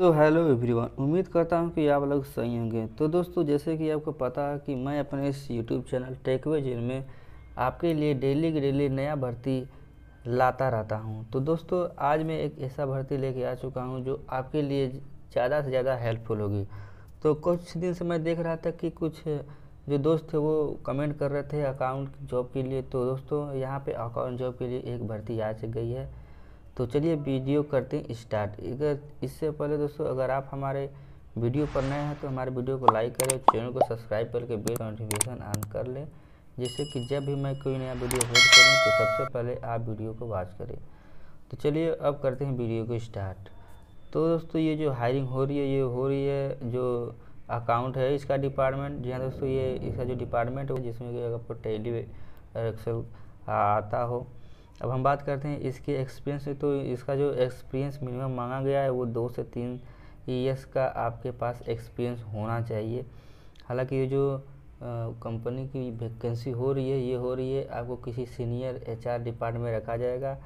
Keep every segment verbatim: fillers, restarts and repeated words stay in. So hello everyone, उम्मीद करता हूं कि आप लोग सही होंगे। तो दोस्तों, जैसे कि आपको पता है कि मैं अपने इस यूट्यूब चैनल टेकवे जोन में आपके लिए डेली के डेली नया भर्ती लाता रहता हूं। तो दोस्तों, आज मैं एक ऐसा भर्ती लेके आ चुका हूं जो आपके लिए ज़्यादा से ज़्यादा हेल्पफुल होगी। तो कुछ दिन से मैं देख रहा था कि कुछ जो दोस्त थे वो कमेंट कर रहे थे अकाउंट जॉब के लिए। तो दोस्तों, यहाँ पर अकाउंट जॉब के लिए एक भर्ती आ गई है। तो चलिए वीडियो करते हैं स्टार्ट। अगर इससे पहले दोस्तों, अगर आप हमारे वीडियो पर नए हैं तो हमारे वीडियो को लाइक करें, चैनल को सब्सक्राइब करके बेल नोटिफिकेशन ऑन कर लें, जिससे कि जब भी मैं कोई नया वीडियो अपलोड करूं तो सबसे पहले आप वीडियो को वॉच करें। तो चलिए अब करते हैं वीडियो को स्टार्ट। तो दोस्तों, ये जो हायरिंग हो रही है ये हो रही है जो अकाउंट है इसका डिपार्टमेंट। जी हाँ दोस्तों, ये इसका जो डिपार्टमेंट हो जिसमें कि आपको टैली आता हो। अब हम बात करते हैं इसके एक्सपीरियंस की। तो इसका जो एक्सपीरियंस मिनिमम मांगा गया है वो दो से तीन ईयर्स का आपके पास एक्सपीरियंस होना चाहिए। हालांकि ये जो कंपनी की वैकेंसी हो रही है ये हो रही है आपको किसी सीनियर एचआर डिपार्टमेंट में रखा जाएगा।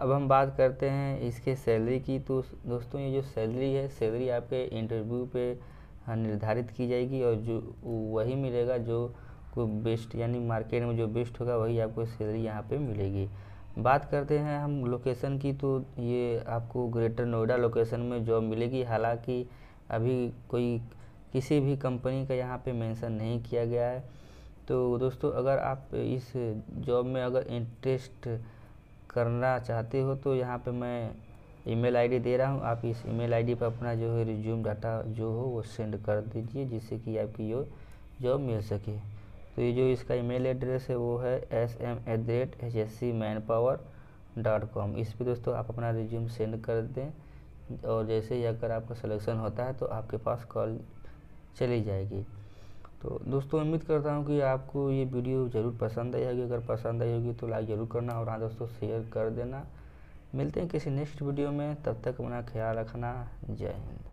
अब हम बात करते हैं इसके सैलरी की। तो दोस्तों, ये जो सैलरी है सैलरी आपके इंटरव्यू पर निर्धारित की जाएगी और जो वही मिलेगा जो को बेस्ट यानी मार्केट में जो बेस्ट होगा वही आपको सैलरी यहाँ पर मिलेगी। बात करते हैं हम लोकेशन की। तो ये आपको ग्रेटर नोएडा लोकेशन में जॉब मिलेगी। हालांकि अभी कोई किसी भी कंपनी का यहाँ पे मेंशन नहीं किया गया है। तो दोस्तों, अगर आप इस जॉब में अगर इंटरेस्ट करना चाहते हो तो यहाँ पे मैं ईमेल आईडी दे रहा हूँ। आप इस ईमेल आईडी पर अपना जो है रिज्यूम डाटा जो हो वो सेंड कर दीजिए, जिससे कि आपकी ये जॉब मिल सके। तो ये जो इसका ईमेल एड्रेस है वो है S M at the rate H S C man power dot com. इस पर दोस्तों आप अपना रिज्यूम सेंड कर दें और जैसे ही अगर आपका सिलेक्शन होता है तो आपके पास कॉल चली जाएगी। तो दोस्तों, उम्मीद करता हूँ कि आपको ये वीडियो ज़रूर पसंद आई होगी। अगर पसंद आई होगी तो लाइक ज़रूर करना और हाँ दोस्तों, शेयर कर देना। मिलते हैं किसी नेक्स्ट वीडियो में, तब तक अपना ख्याल रखना। जय हिंद।